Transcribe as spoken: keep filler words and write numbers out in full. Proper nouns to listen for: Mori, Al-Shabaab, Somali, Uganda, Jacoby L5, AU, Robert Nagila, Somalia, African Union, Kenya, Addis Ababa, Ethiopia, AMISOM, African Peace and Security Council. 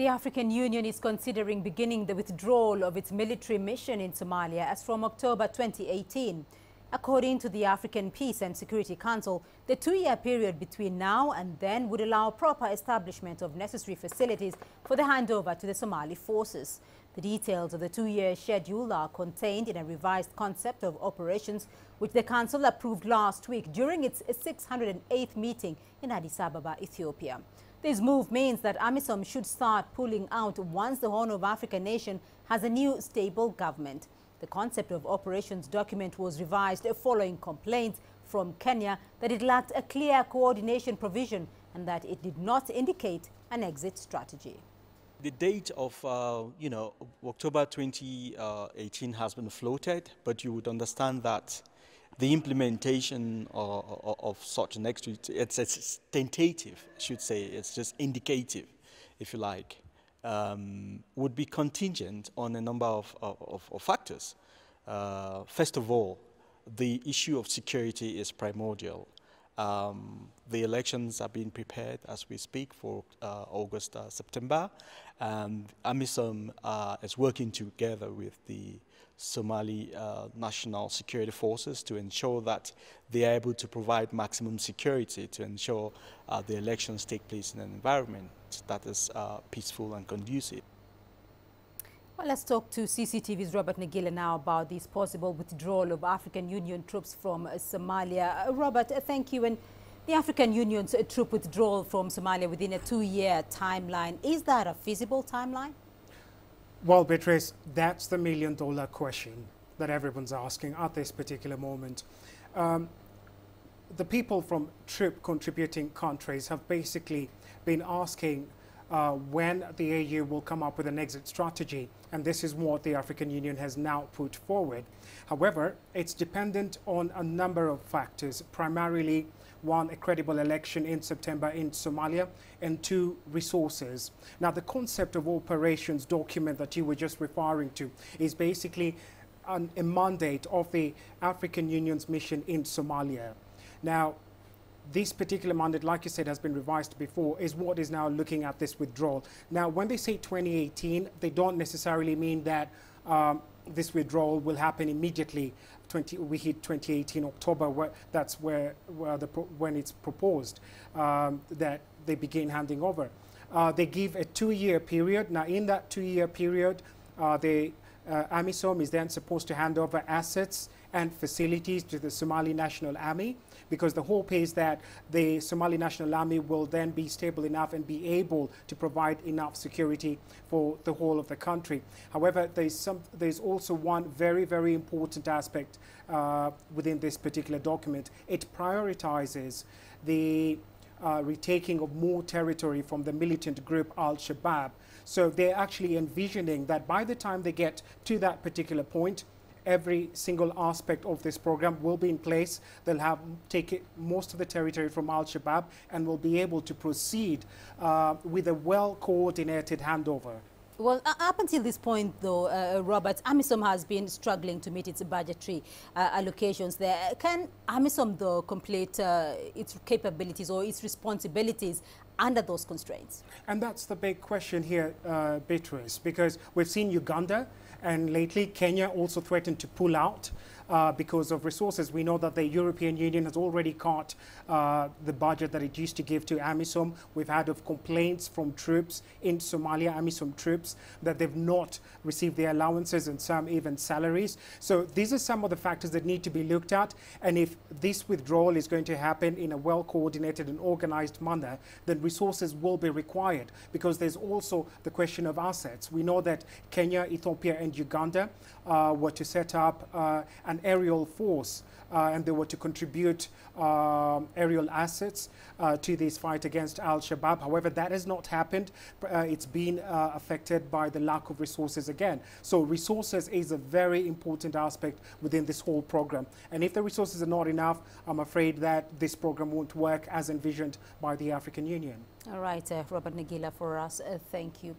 The African Union is considering beginning the withdrawal of its military mission in Somalia as from October twenty eighteen. According to the African Peace and Security Council, the two-year period between now and then would allow proper establishment of necessary facilities for the handover to the Somali forces. The details of the two-year schedule are contained in a revised concept of operations, which the Council approved last week during its six hundred and eighth meeting in Addis Ababa, Ethiopia. This move means that AMISOM should start pulling out once the Horn of Africa nation has a new stable government. The concept of operations document was revised following complaints from Kenya that it lacked a clear coordination provision and that it did not indicate an exit strategy. The date of, uh, you know, October twenty eighteen has been floated, but you would understand that the implementation of, of such an exit, it's, it's tentative, I should say, it's just indicative, if you like. Um, would be contingent on a number of, of, of factors. Uh, first of all, the issue of security is primordial. Um, the elections are being prepared as we speak for uh, August, uh, September, and AMISOM uh, is working together with the Somali uh, National Security Forces to ensure that they are able to provide maximum security to ensure uh, the elections take place in an environment that is uh, peaceful and conducive. Well, let's talk to C C T V's Robert Nagila now about this possible withdrawal of African Union troops from uh, Somalia. Uh, Robert, uh, thank you. And the African Union's uh, troop withdrawal from Somalia within a two-year timeline, is that a feasible timeline? Well, Beatrice, that's the million-dollar question that everyone's asking at this particular moment. Um, the people from troop-contributing countries have basically been asking uh, when the A U will come up with an exit strategy, and this is what the African Union has now put forward. However, it's dependent on a number of factors, primarily one, a credible election in September in Somalia, and two, resources. Now, the concept of operations document that you were just referring to is basically an, a mandate of the African Union's mission in Somalia. Now, this particular mandate, like you said, has been revised before, is what is now looking at this withdrawal. Now, when they say twenty eighteen, they don't necessarily mean that um, this withdrawal will happen immediately. twenty, we hit twenty eighteen October, where, that's where, where the, when it's proposed um, that they begin handing over. Uh, they give a two-year period. Now, in that two-year period, uh, they, uh, AMISOM is then supposed to hand over assets and facilities to the Somali National Army, because the hope is that the Somali National Army will then be stable enough and be able to provide enough security for the whole of the country. However, there's, some, there's also one very, very important aspect uh, within this particular document. It prioritizes the uh, retaking of more territory from the militant group Al-Shabaab. So they're actually envisioning that by the time they get to that particular point, every single aspect of this program will be in place. They'll have take it, most of the territory from Al-Shabaab, and will be able to proceed uh, with a well-coordinated handover. Well, up until this point, though, uh, Robert, AMISOM has been struggling to meet its budgetary uh, allocations there. Can AMISOM, though, complete uh, its capabilities or its responsibilities under those constraints? And that's the big question here, uh, Beatrice, because we've seen Uganda, and lately Kenya also threatened to pull out uh, because of resources. We know that the European Union has already cut uh, the budget that it used to give to AMISOM. We've had of complaints from troops in Somalia, AMISOM troops, that they've not received their allowances and some even salaries. So these are some of the factors that need to be looked at. And if this withdrawal is going to happen in a well-coordinated and organized manner, then resources will be required, because there's also the question of assets. We know that Kenya, Ethiopia, and Uganda uh, were to set up uh, an aerial force uh, and they were to contribute um, aerial assets uh, to this fight against Al-Shabaab. However, that has not happened. Uh, it's been uh, affected by the lack of resources again. So resources is a very important aspect within this whole program. And if the resources are not enough, I'm afraid that this program won't work as envisioned by the African Union. All right, uh, Robert Nagila for us. Uh, thank you.